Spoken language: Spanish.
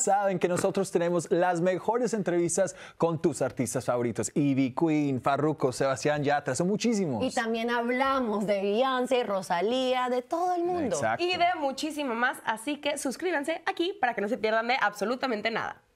saben que nosotros tenemos las mejores entrevistas con tus artistas favoritos. Ivy Queen, Farruko, Sebastián Yatra, son muchísimos. Y también hablamos de Beyoncé, Rosalía, de todo el mundo. Exacto. Y de muchísimo más. Así que suscríbanse aquí para que no se pierdan de absolutamente nada.